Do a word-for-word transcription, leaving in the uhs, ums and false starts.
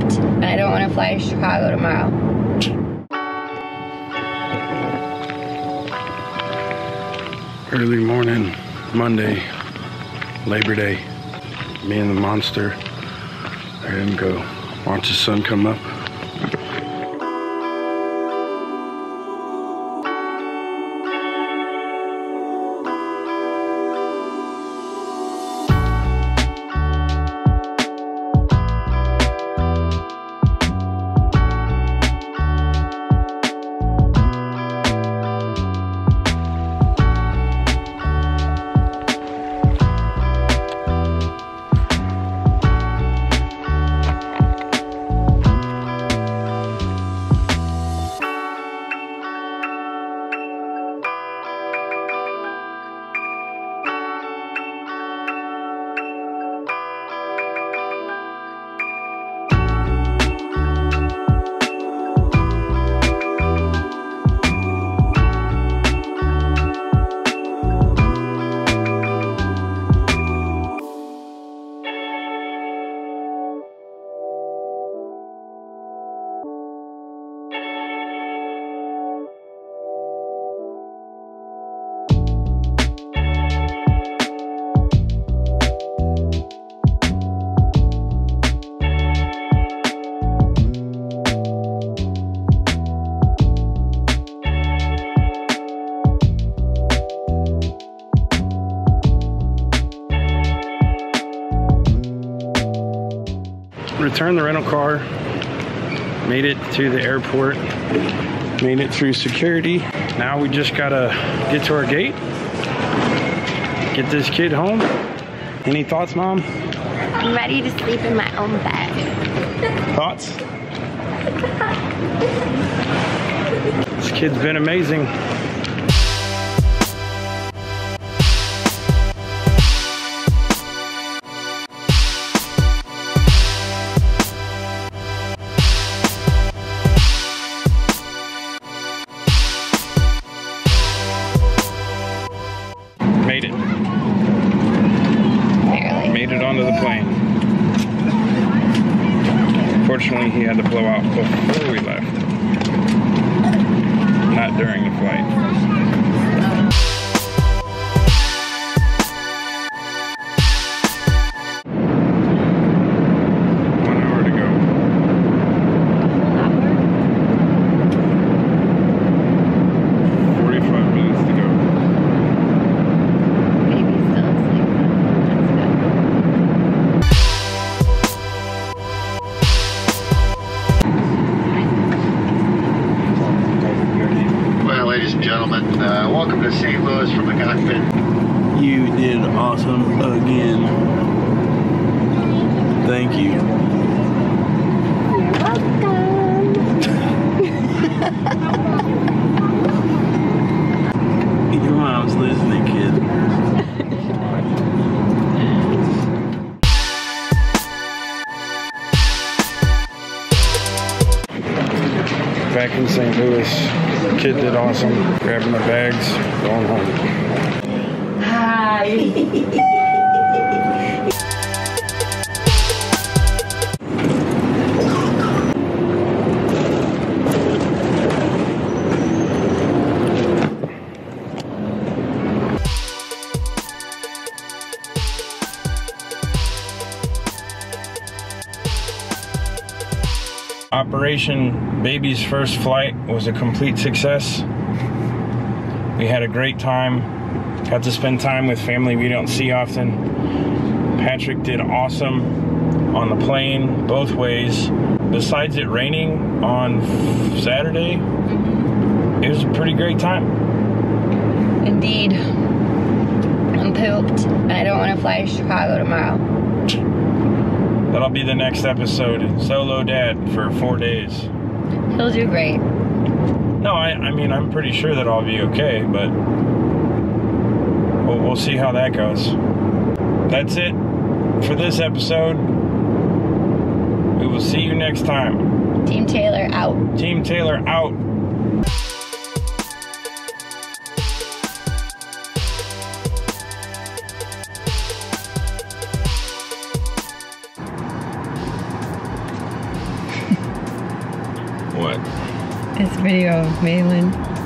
soaked, and I don't want to fly to Chicago tomorrow. Early morning, Monday, Labor Day. Me and the monster are gonna go watch the sun come up. Returned the rental car, made it to the airport, made it through security. Now we just gotta get to our gate, get this kid home. Any thoughts, Mom? I'm ready to sleep in my own bed. Thoughts? This kid's been amazing. Made it. Barely. Made it onto the plane. Fortunately, he had to blow out before we left, not during the flight. One hour to go. forty-five minutes to go. Gentlemen, uh, welcome to Saint Louis from the cockpit. You did awesome again. Thank you. You're welcome. Your mom's listening, kid. Back in Saint Louis, the kid did awesome. Grabbing the bags, going home. Hi. Operation Baby's First Flight was a complete success. We had a great time. Got to spend time with family we don't see often. Patrick did awesome on the plane, both ways. Besides it raining on Saturday, it was a pretty great time. Indeed. I'm pooped, and I don't want to fly to Chicago tomorrow. That'll be the next episode. Solo Dad for four days. He'll do great. No, I, I mean, I'm pretty sure that I'll be okay, but we'll, we'll see how that goes. That's it for this episode. We will see you next time. Team Taylor out. Team Taylor out. What? This video of Maylin.